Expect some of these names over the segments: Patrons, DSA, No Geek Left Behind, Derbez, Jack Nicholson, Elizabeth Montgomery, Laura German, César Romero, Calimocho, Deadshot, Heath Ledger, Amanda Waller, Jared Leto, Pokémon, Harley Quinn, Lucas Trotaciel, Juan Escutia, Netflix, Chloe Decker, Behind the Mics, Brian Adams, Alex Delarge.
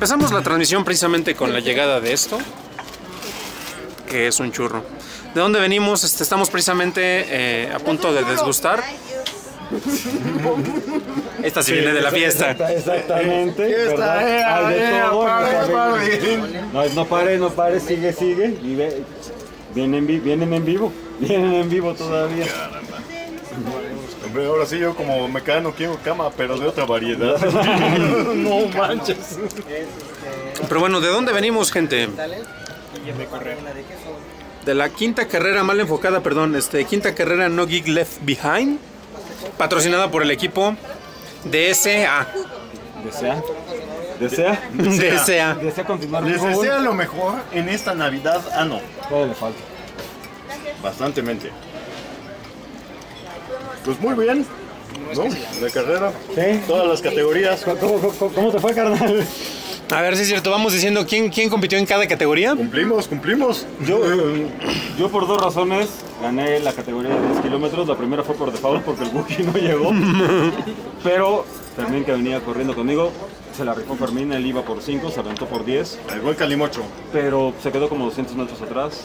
Empezamos la transmisión precisamente con la llegada de esto, que es un churro. ¿De dónde venimos? Estamos precisamente a punto de desgustar. Esta sí viene de la fiesta. Exactamente. No pare, sigue. Y ve, vienen en vivo todavía. Hombre, ahora sí yo como mecano quiero cama, pero de otra variedad. No manches. Pero bueno, ¿de dónde venimos, gente? De la quinta carrera mal enfocada, perdón, quinta carrera No Geek Left Behind, patrocinada por el equipo DSA. ¿Desea continuar? ¿Les desea lo mejor en esta Navidad? Ah, no. Todo le falta. Bastantemente. Pues muy bien, ¿no? La carrera, ¿sí? Todas las categorías. ¿Cómo te fue, carnal? A ver si es cierto, vamos diciendo quién compitió en cada categoría. Cumplimos. Yo por dos razones gané la categoría de 10 kilómetros. La primera fue por default porque el Buki no llegó. Pero Fermín, que venía corriendo conmigo, se la rifó Fermín, él iba por 5, se aventó por 10. Al igual que Calimocho. Pero se quedó como 200 metros atrás.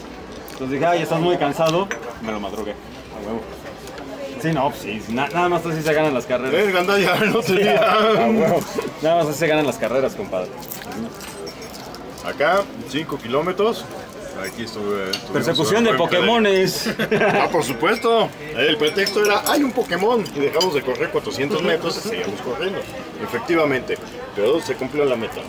Entonces dije, ay, estás muy cansado. Me lo madrugué. A huevo. Sí, no, sí, nada más así se ganan las carreras. Es gandalla, no te digas. Nada más así se ganan las carreras, compadre. Acá, 5 kilómetros. Aquí estuve. Persecución de Pokémones. Ah, por supuesto. El pretexto era, hay un Pokémon. Y dejamos de correr 400 metros y seguimos corriendo. Efectivamente. Pero se cumplió la meta.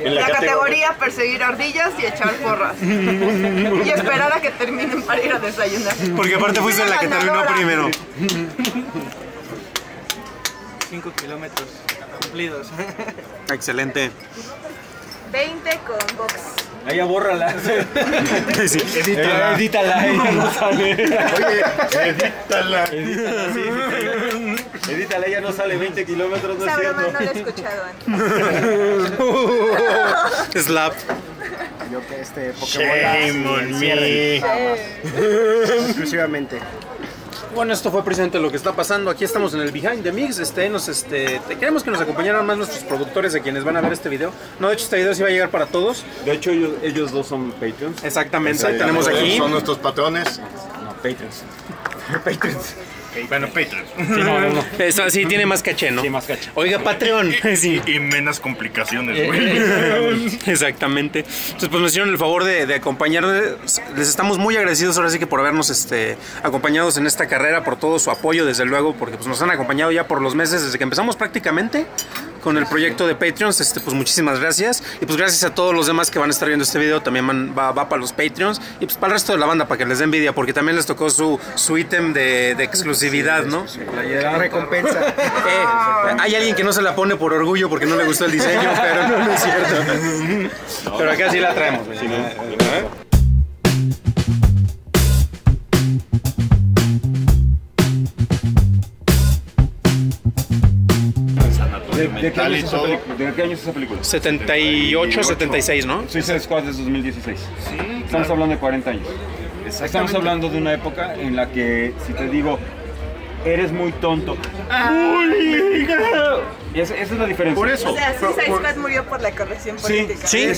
En la categoría perseguir ardillas y echar porras. Y esperar a que terminen para ir a desayunar. Porque aparte fuiste la que terminó primero. 5 kilómetros cumplidos. Excelente. 20 con box. Ahí abórrala. Sí, edítala. Ella no sale. Oye, edítala, ella no sale 20 kilómetros, no es cierto. No la he escuchado antes. Slap. Yo que Pokémon exclusivamente. Bueno, esto fue precisamente lo que está pasando. Aquí estamos en el Behind the Mics. Queremos que nos acompañaran más nuestros productores, de quienes van a ver este video. No, de hecho, este video sí va a llegar para todos. De hecho, ellos dos son Patrons. Exactamente, tenemos aquí. Son nuestros patrones. No, Patrons. Bueno, Patrons. Sí, no. Eso, sí, tiene más caché, ¿no? Sí, más caché. Oiga, Patreon. Sí. Y menos complicaciones, güey. Exactamente. Entonces, pues nos hicieron el favor de acompañarnos. Les estamos muy agradecidos ahora sí que por habernos acompañados en esta carrera, por todo su apoyo, desde luego, porque pues nos han acompañado ya por los meses, desde que empezamos prácticamente con el proyecto de Patreons. Pues muchísimas gracias. Y pues gracias a todos los demás que van a estar viendo este video. También va para los Patreons. Y pues para el resto de la banda, para que les dé envidia, porque también les tocó su ítem de exclusividad, ¿no? La recompensa. Hay alguien que no se la pone por orgullo porque no le gustó el diseño, pero no es cierto. Pero acá sí la traemos. ¿De qué año es esa película? 78, 76, ¿no? Suicide Squad es 2016. Sí, claro. Estamos hablando de 40 años. Estamos hablando de una época en la que, si te digo, eres muy tonto. Esa es la diferencia. Por eso. O sea, Suicide Squad murió por la corrección política. Sí.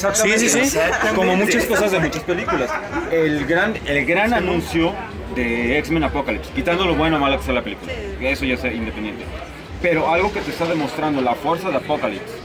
Como muchas cosas de muchas películas. El gran anuncio de X-Men Apocalypse, quitando lo bueno o malo que sea la película. Sí. Eso ya sea independiente. Pero algo que te está demostrando la fuerza de Apocalipsis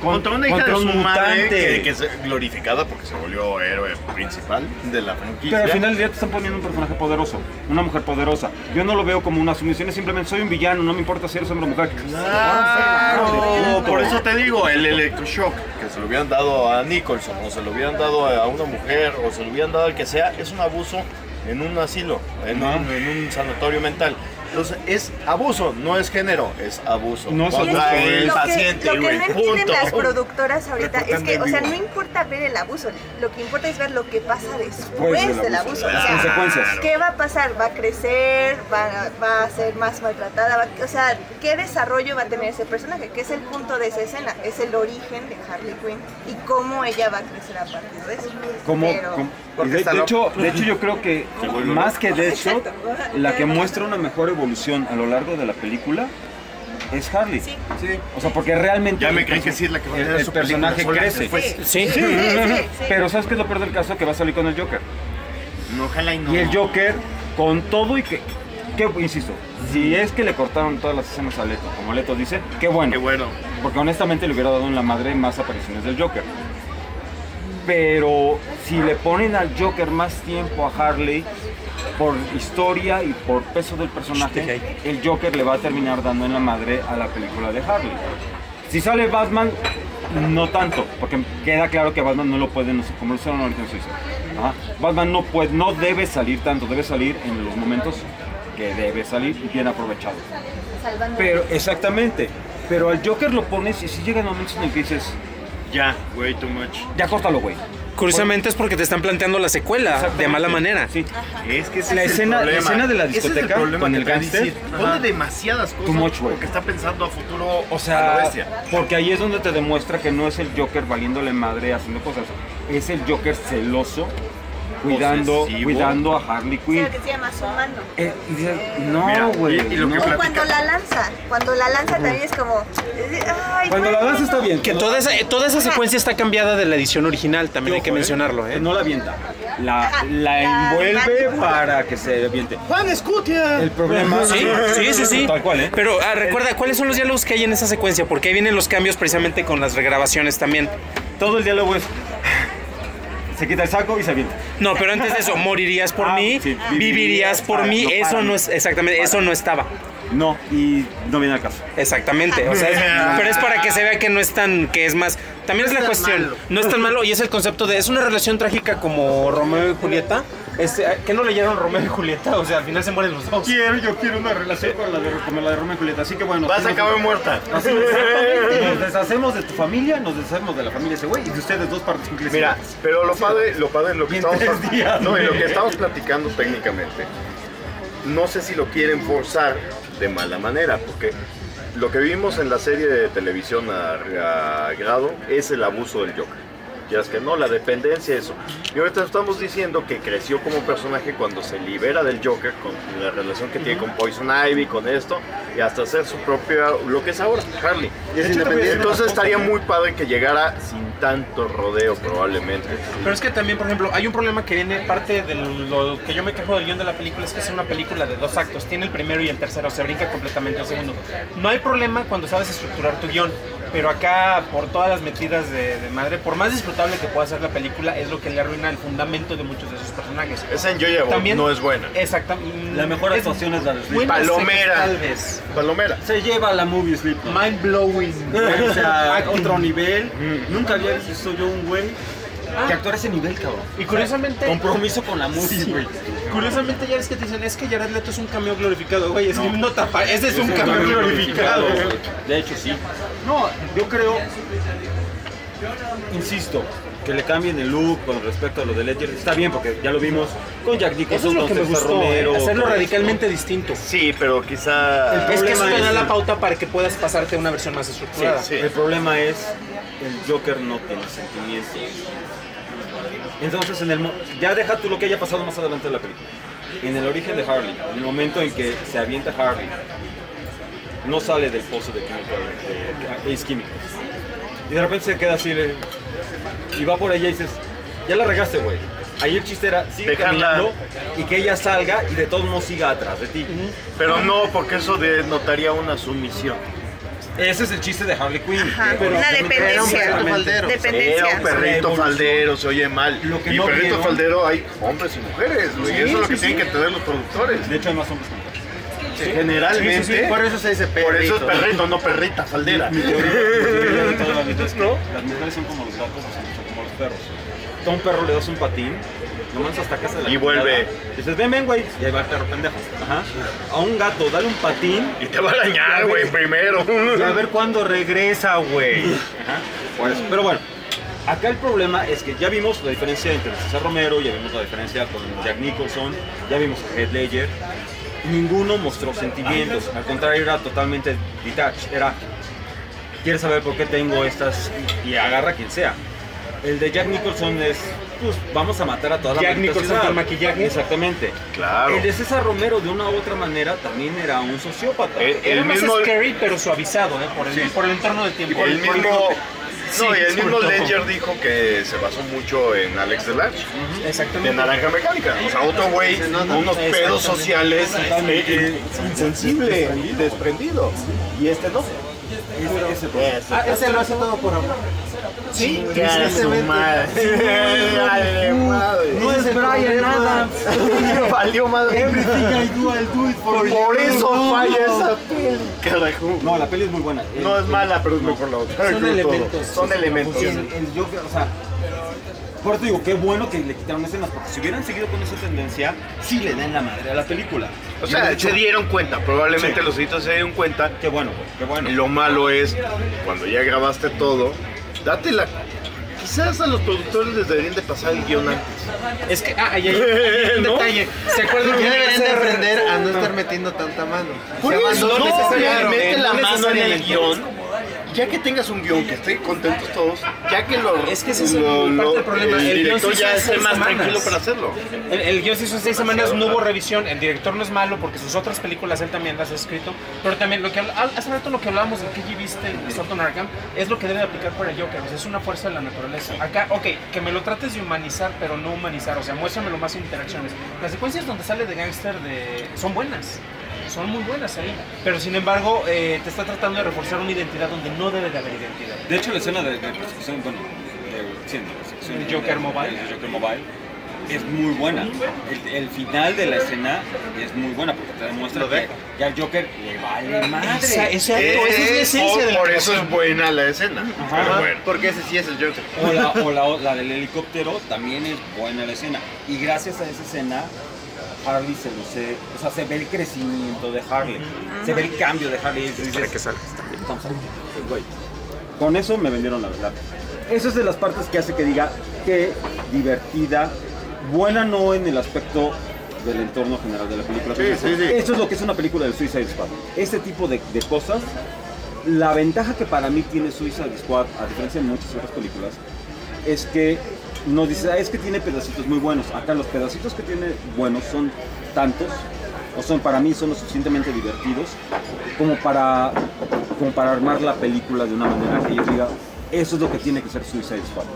contra una hija de su madre que es glorificada porque se volvió héroe principal de la franquicia. Pero al final del día te están poniendo un personaje poderoso, una mujer poderosa. Yo no lo veo como una sumisión, es simplemente soy un villano, no me importa si eres hombre o mujer. Claro, por eso te digo, el electroshock que se lo hubieran dado a Nicholson o se lo hubieran dado a una mujer o se lo hubieran dado al que sea, es un abuso en un asilo, en un sanatorio mental. Entonces, es abuso, no es género, es abuso. No contra el paciente, güey. Lo que no entienden las productoras ahorita es que, o sea, no importa ver el abuso, lo que importa es ver lo que pasa después del abuso. O sea, consecuencias. ¿Qué va a pasar? ¿Va a crecer? ¿Va a ser más maltratada? O sea, ¿qué desarrollo va a tener ese personaje? ¿Qué es el punto de esa escena? Es el origen de Harley Quinn y cómo ella va a crecer a partir de eso. De hecho, yo creo que más que de hecho, la que muestra una mejor evolución a lo largo de la película es Harley. Sí. Sí. O sea, porque realmente... Ya me creen que sí es la que va a tener su personaje crece. Pues, sí. Sí. Pero ¿sabes qué es lo peor del caso? Que va a salir con el Joker. No, ojalá y no. Y el Joker, con todo y que insisto, si es que le cortaron todas las escenas a Leto, como Leto dice, qué bueno. Qué bueno. Porque honestamente le hubiera dado en la madre más apariciones del Joker. Pero si le ponen al Joker más tiempo a Harley, por historia y por peso del personaje, el Joker le va a terminar dando en la madre a la película de Harley. Si sale Batman, no tanto, porque queda claro que Batman no lo puede, no sé, como lo hicieron en Origen Suicida. Batman no puede, no debe salir tanto, debe salir en los momentos que debe salir y bien aprovechado. Pero, exactamente, pero al Joker lo pones y si llegan momentos en el que dices... Ya, way too much. Ya córtalo, güey. Curiosamente es porque te están planteando la secuela de mala manera. Sí. Es que la escena de la discoteca con el gángster pone demasiadas cosas porque está pensando a futuro, o sea, porque ahí es donde te demuestra que no es el Joker valiéndole madre haciendo cosas, es el Joker celoso cuidando a Harley Quinn. O sea, que se llama su mano. No, güey. O cuando la lanza también es como... Ay, cuando la lanza está bien. Que toda esa secuencia está cambiada de la edición original, también hay que mencionarlo, ¿eh? No la avienta. La envuelve para que se aviente. ¡Juan Escutia! El problema... Sí. Tal cual, ¿eh? Pero recuerda, ¿cuáles son los diálogos que hay en esa secuencia? Porque ahí vienen los cambios precisamente con las regrabaciones también. Todo el diálogo es... Se quita el saco y se avienta. No, pero antes de eso, morirías por mí, sí, vivirías por mí, eso no es, exactamente, eso no estaba. No, y no viene al caso. Exactamente, o sea, pero es para que se vea que no es tan, que es más, también es la cuestión, no es tan malo y es el concepto de, es una relación trágica como Romeo y Julieta. ¿Qué no leyeron Romeo y Julieta? O sea, al final se mueren los dos. Yo quiero una relación como la de Romeo y Julieta, así que bueno. Vas a acabar muerta. Así, nos deshacemos de tu familia, nos deshacemos de la familia ese güey y de ustedes dos partes inclusive. Mira, pero lo padre en lo que estamos platicando técnicamente. No sé si lo quieren forzar de mala manera, porque lo que vimos en la serie de televisión a grado es el abuso del Joker. Ya es que no, la dependencia, eso. Y ahorita estamos diciendo que creció como personaje cuando se libera del Joker, con la relación que tiene con Poison Ivy, con esto, y hasta hacer su propia, lo que es ahora, Harley. Entonces estaría muy padre que llegara sin tanto rodeo, probablemente. Pero es que también, por ejemplo, hay un problema que viene, parte de lo que yo me quejo del guión de la película, es que es una película de dos actos, tiene el primero y el tercero, se brinca completamente el segundo. No hay problema cuando sabes estructurar tu guión. Pero acá, por todas las metidas de madre, por más disfrutable que pueda ser la película, es lo que le arruina el fundamento de muchos de sus personajes. Esa en Yo-Yo no es buena. Exactamente. La mejor actuación es la de Palomera. Tal vez. Palomera. Se lleva la movie Sleep. Mind blowing. O sea, otro nivel. Nunca había visto yo un güey que actuara ese nivel, cabrón. Y curiosamente... compromiso con la música, güey. Curiosamente ya ves que te dicen, es que Jared Leto es un cameo glorificado, güey. Ese es un cameo glorificado. De hecho, sí. No, yo creo, insisto, que le cambien el look con respecto a lo de Ledger. Está bien, porque ya lo vimos con Jack Nicholson, con César Romero. Hacerlo radicalmente distinto. Sí, pero quizá... Es que eso te da la pauta para que puedas pasarte a una versión más estructurada. Sí. El problema es, el Joker no tiene sentimientos. Entonces, ya deja tú lo que haya pasado más adelante de la película. En el origen de Harley, en el momento en que se avienta Harley, no sale del pozo de Ace Químicos. Y de repente se queda así, y va por allá y dices, ya la regaste, güey. Ahí el chiste era, sigue caminando y que ella salga y de todos modos siga atrás de ti. Pero no, porque eso denotaría una sumisión. Ese es el chiste de Harley Quinn. Una dependencia. Era un perrito faldero, se oye mal. Y no perrito vieron. Faldero hay hombres y mujeres, güey. Sí, eso es lo que tienen que tener los productores. De hecho hay más hombres que mujeres. Sí. Generalmente. Sí. Por eso se dice perrito. Por eso es perrito, no perrita faldera. Mi teoría de toda la vida es que las mujeres son como los gatos, o sea, como los perros. A un perro le das un patín, nomás hasta casa de la y vuelve. Y dices, ven, güey. Y ahí va el perro pendejo. A un gato, dale un patín. Y te va a dañar, güey, primero. Y a ver cuándo regresa, güey. Pues, pero bueno, acá el problema es que ya vimos la diferencia entre César Romero, ya vimos la diferencia con Jack Nicholson, ya vimos a Heath Ledger. Ninguno mostró sentimientos, al contrario, era totalmente detached. Era, ¿quieres saber por qué tengo estas? Y agarra a quien sea. El de Jack Nicholson es, pues, vamos a matar a toda la gente. Jack Nicholson con maquillaje. Exactamente. Claro. El de César Romero, de una u otra manera, también era un sociópata. Era más scary, pero suavizado, por el entorno del tiempo. El mismo... No, y el mismo Ledger dijo que se basó mucho en Alex Delarge, de Naranja Mecánica. O sea, otro güey con unos pedos sociales, insensible y desprendido. Y este no. Ese lo hace todo por amor. Sí, no es Brian Adams. Valió madre. Por eso falla esa peli, carajo. No, la peli es muy buena. No es mala, pero es mejor la otra. Son elementos. Son elementos. O sea, por eso digo, qué bueno que le quitaron escenas, porque si hubieran seguido con esa tendencia, sí le dan la madre a la película. O sea, se dieron cuenta, probablemente los editos se dieron cuenta. Qué bueno, qué bueno. Lo malo es, cuando ya grabaste todo, dátela. Quizás a los productores les deberían de pasar el guion antes. Es que, ahí hay un detalle. ¿Se acuerdan que deberían de aprender a no estar metiendo tanta mano? Por eso, no necesariamente la mano en el guion. Ya que tengas un guión que estén contentos todos, ya que lo... Es que ese es parte del problema. El director ya esté más tranquilo para hacerlo. El guión se hizo en 6 semanas, no hubo revisión. El director no es malo porque sus otras películas él también las ha escrito. Pero también, hace rato lo que hablábamos de KG Viste y Sutton Arkham es lo que debe de aplicar para Joker. Es una fuerza de la naturaleza. Acá, ok, que me lo trates de humanizar, pero no humanizar. O sea, muéstramelo más en interacciones. Las secuencias donde sale de gángster son buenas. Son muy buenas ahí, pero sin embargo te está tratando de reforzar una identidad donde no debe de haber identidad. De hecho, la escena de persecución, bueno, de Joker Mobile es muy buena. El final de la escena es muy buena porque te demuestra que ya al Joker le vale madre. Esa es la esencia de la Por eso es buena la escena. Ajá. Pero bueno. Porque ese sí es el Joker. O la del helicóptero también es buena la escena. Y gracias a esa escena, Harley se ve el crecimiento de Harley, se ve el cambio de Harley. Dices, que salgas también. Con eso me vendieron la verdad. Eso es de las partes que hace que diga que divertida, buena no en el aspecto del entorno general de la película. Sí. Eso es lo que es una película de Suicide Squad. Este tipo de cosas, la ventaja que para mí tiene Suicide Squad, a diferencia de muchas otras películas, es que nos dice, es que tiene pedacitos muy buenos. Acá los pedacitos que tiene buenos son tantos, para mí son lo suficientemente divertidos como para armar la película de una manera que yo diga, eso es lo que tiene que ser Suicide Squad.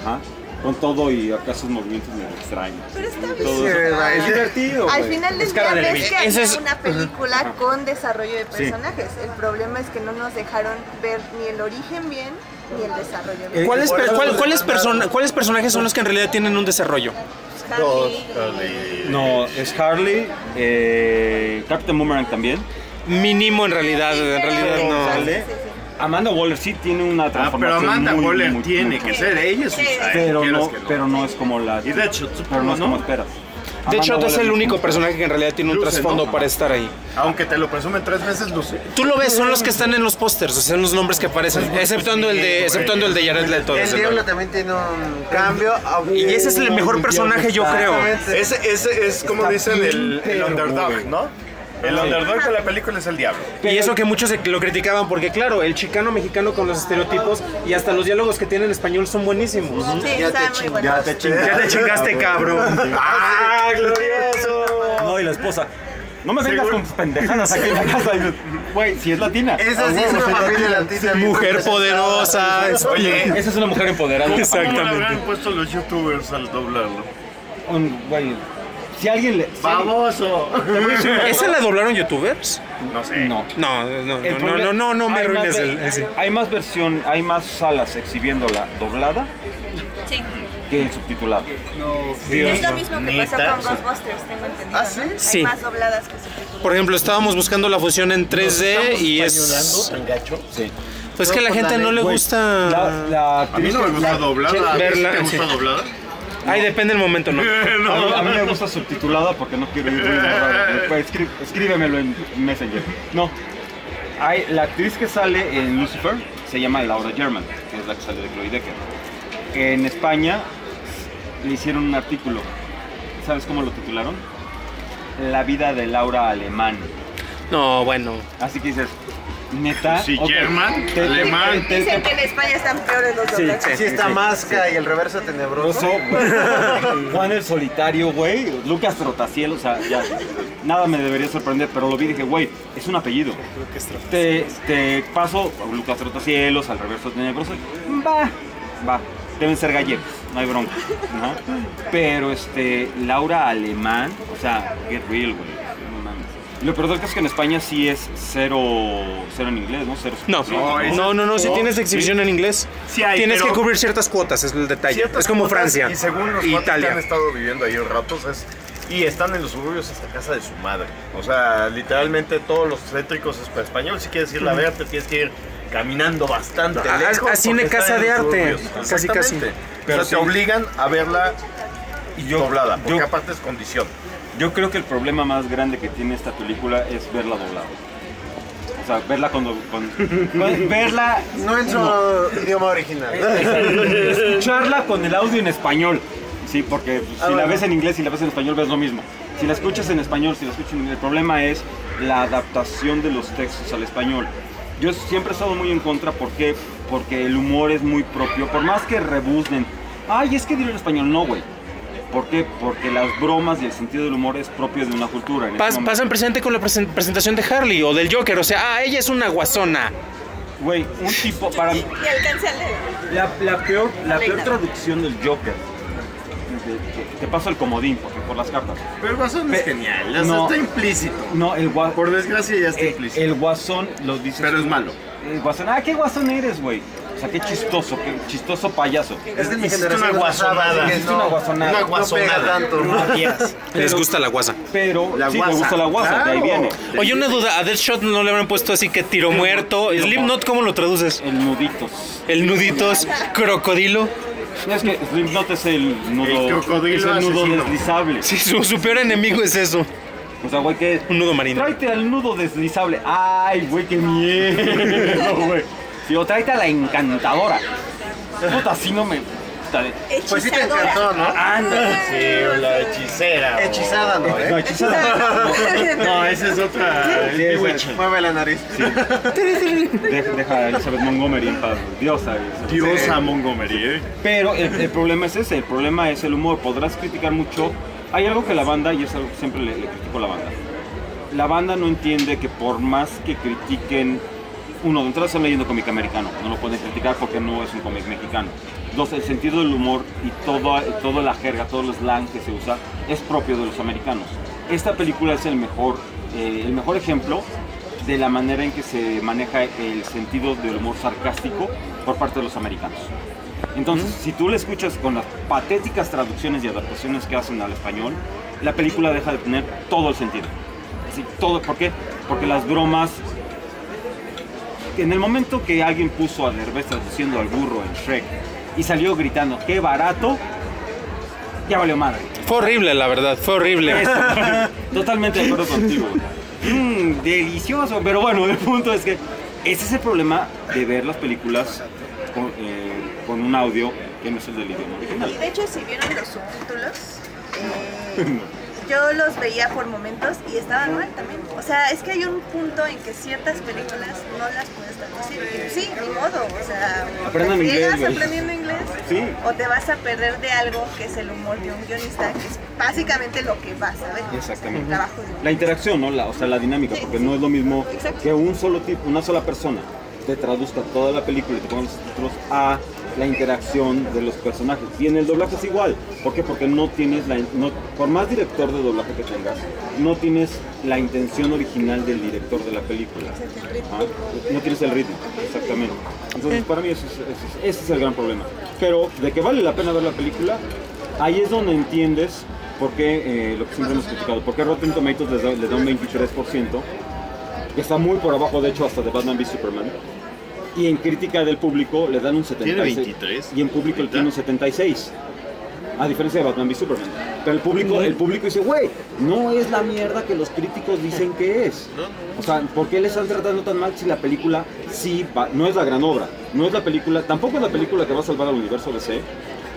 Ajá. Con todo y acá sus movimientos me extraños. Pero está bien. Es divertido. Al final del día ves que es una película con desarrollo de personajes. Sí. El problema es que no nos dejaron ver ni el origen bien ni el desarrollo bien. ¿Cuáles personajes son los que en realidad tienen un desarrollo? Harley. No, es Harley, Captain Boomerang también. Mínimo en realidad no. Vale. Amanda Waller sí tiene una transformación pero Amanda muy, Waller muy, tiene muy, que ser ella es pero no es como la y no es como esperas. De hecho, es el único personaje que en realidad tiene un trasfondo para estar ahí. Aunque te lo presumen 3 veces, luce. Tú lo ves, son los que están en los pósters, o sea, son los nombres que aparecen, exceptuando el de Jared Leto. El Diablo también tiene un cambio. Y ese es el mejor personaje, yo creo. Ese es como dicen el underdog, ¿no? El underdog de la película es el diablo. Y eso que muchos lo criticaban, porque claro, el chicano mexicano con los estereotipos y hasta los diálogos que tiene en español son buenísimos. Sí, ya te chingaste, cabrón. ¡Ah, glorioso! No, y la esposa. No me vengas con pendejadas aquí en la casa. Güey, si es latina. Esa sí es una familia latina. Mujer poderosa. Oye, esa es una mujer empoderada. Exactamente. ¿Cómo le habrán puesto los youtubers al doblarlo? Güey. Si alguien le... ¡Baboso! ¿Esa la doblaron youtubers? No sé. No me arruines ese. Hay más salas exhibiéndola doblada que el subtitulado. Es lo mismo que pasa con Ghostbusters, tengo entendido. ¿Ah, sí? Hay más dobladas que subtituladas. Por ejemplo, estábamos buscando la fusión en 3D y es... ¿Tan gacho? Sí. Pues que a la gente no le gusta... A mí no me gusta doblada. ¿Te gusta doblada? Ay, depende del momento, ¿no? A mí me gusta subtitulada porque no quiero ir muy escríbemelo en Messenger. No. La actriz que sale en Lucifer se llama Laura German, que es la que sale de Chloe Decker. En España le hicieron un artículo. ¿Sabes cómo lo titularon? La vida de Laura Alemán. No, bueno. Así que dices... Neta. Sí, okay. German, alemán. Dicen que en España están peores los doblajes. Sí, sí, sí está Masca y el reverso tenebroso. Juan el solitario, güey. Lucas Trotaciel, o sea, ya. Nada me debería sorprender, pero lo vi y dije, güey, es un apellido. Lucas Trotaciel. Te paso a Lucas Trotacielos, al reverso tenebroso. Va, va. Deben ser gallegos, no hay bronca, ¿no? Pero Laura Alemán, o sea, get real, güey. Lo peor del caso es que en España sí es cero en inglés, ¿no? Cero, no, no, si tienes exhibición en inglés, sí hay, tienes que cubrir ciertas cuotas, es el detalle. Es como Francia. Y según los cuates que han estado viviendo ahí un rato, ¿sabes? Y están en los suburbios hasta casa de su madre. O sea, literalmente todos los céntricos es para español. Si quieres ir a verte, tienes que ir caminando bastante lejos. Así en casa de arte, casi casi. Pero te obligan a verla doblada, porque aparte es condición. Yo creo que el problema más grande que tiene esta película es verla doblada. O sea, verla verla... No en su idioma original. Escucharla con el audio en español. Sí, porque si la ves en inglés y la ves en español, ves lo mismo. Si la escuchas en español, si la escuchas en inglés, el problema es la adaptación de los textos al español. Yo siempre he estado muy en contra, porque el humor es muy propio. Por más que rebuznen, ay, es que diré en español, no, güey. ¿Por qué? Porque las bromas y el sentido del humor es propio de una cultura. Pasan presente con la presentación de Harley o del Joker, o sea, ella es una guasona. Güey, un tipo para... Y la peor traducción del Joker. Te paso el comodín, porque por las cartas. Pero el guasón es genial, está implícito. No, el guasón... Por desgracia ya está implícito. El guasón lo dice... Pero es malo. El guasón, qué guasón eres, güey. O sea, qué chistoso payaso. Es de mi generación. Una guasonada. Es una guasonada. Una guasonada. Les gusta la guasa. Pero sí, me gusta la guasa, de ahí viene. Oye, una duda, a Deadshot no le habrán puesto así que tiro muerto. Slipknot, ¿cómo lo traduces? El nuditos. El nuditos, crocodilo. No, es que Slipknot es el nudo. El crocodilo es el nudo deslizable. Sí, su peor enemigo es eso. O sea, güey, que un nudo marino. Tráete al nudo deslizable. Ay, güey, qué miedo, güey. Si lo traiste a la encantadora. Puta, así no me... Pues sí te encantó, ¿no? Anda. Sí, la hechicera. Hechizada, ¿no? No, hechizada. No, esa es otra... Mueve la nariz. Deja a Elizabeth Montgomery en paz. Diosa Montgomery, ¿eh? Pero el problema es ese. El problema es el humor. Podrás criticar mucho. Hay algo que la banda, y es algo que siempre le critico a la banda. La banda no entiende que por más que critiquen... Uno, de entrada están leyendo cómic americano, no lo pueden criticar porque no es un cómic mexicano. Dos, el sentido del humor y toda la jerga, todo el slang que se usa es propio de los americanos. Esta película es el mejor ejemplo de la manera en que se maneja el sentido del humor sarcástico por parte de los americanos. Entonces, si tú la escuchas con las patéticas traducciones y adaptaciones que hacen al español, la película deja de tener todo el sentido. Así, todo, ¿por qué? Porque las bromas... En el momento que alguien puso a Derbez traduciendo al burro en Shrek y salió gritando, ¡qué barato! Ya valió madre. Fue horrible, la verdad, fue horrible. Eso, totalmente de acuerdo contigo. Delicioso, pero bueno, el punto es que ese es el problema de ver las películas con un audio que no es el del idioma original. Y de hecho, si vieron los subtítulos, yo los veía por momentos y estaban mal también. O sea, es que hay un punto en que ciertas películas no las puedes traducir. Sí, ni modo. O sea, aprendan inglés. ¿Llegas aprendiendo inglés? Sí. O te vas a perder de algo que es el humor de un guionista, que es básicamente lo que vas a ver. Exactamente. O sea, la interacción, ¿no? O sea, la dinámica, sí, porque sí. No es lo mismo que una sola persona te traduzca toda la película y te ponga los títulos a la interacción de los personajes. Y en el doblaje es igual. ¿Por qué? Porque no tienes por más director de doblaje que tengas, no tienes la intención original del director de la película. No tienes el ritmo, exactamente. Entonces, para mí ese es el gran problema. Pero de que vale la pena ver la película, ahí es donde entiendes por qué lo que siempre hemos criticado. Porque Rotten Tomatoes les da un 23%, que está muy por abajo, de hecho, hasta de Batman v Superman. Y en crítica del público le dan un 76%. ¿Tiene 23? Y en público le tiene un 76%. A diferencia de Batman v Superman. Pero el público dice, güey, no es la mierda que los críticos dicen que es. O sea, ¿por qué le están tratando tan mal si la película no es la gran obra? No es la película, tampoco es la película que va a salvar al universo DC.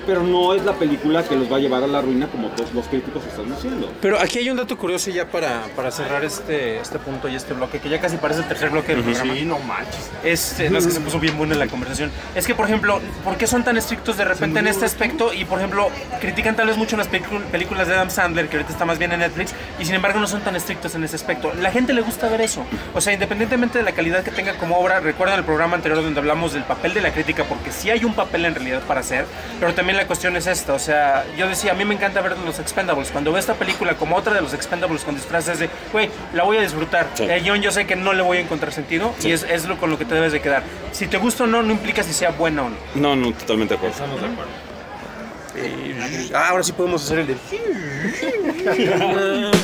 pero no es la película que los va a llevar a la ruina como todos los críticos están diciendo. Pero aquí hay un dato curioso ya para cerrar este punto y este bloque, que ya casi parece el tercer bloque del programa. Sí, no manches. No, es que se puso bien buena la conversación. Es que, por ejemplo, ¿por qué son tan estrictos de repente en este aspecto? Y, por ejemplo, critican tal vez mucho las películas de Adam Sandler, que ahorita está más bien en Netflix, y sin embargo no son tan estrictos en ese aspecto. La gente le gusta ver eso. O sea, independientemente de la calidad que tenga como obra, recuerdan el programa anterior donde hablamos del papel de la crítica, porque sí hay un papel en realidad para hacer, pero también la cuestión es esta. O sea, yo decía, a mí me encanta ver los Expendables. Cuando veo esta película como otra de los Expendables con disfraces de, güey, la voy a disfrutar. Sí. El guión yo sé que no le voy a encontrar sentido, sí, y es lo con lo que te debes de quedar. Si te gusta o no, no implica si sea buena o no. No, no, totalmente de acuerdo. Estamos de acuerdo. Ahora sí podemos hacer el de...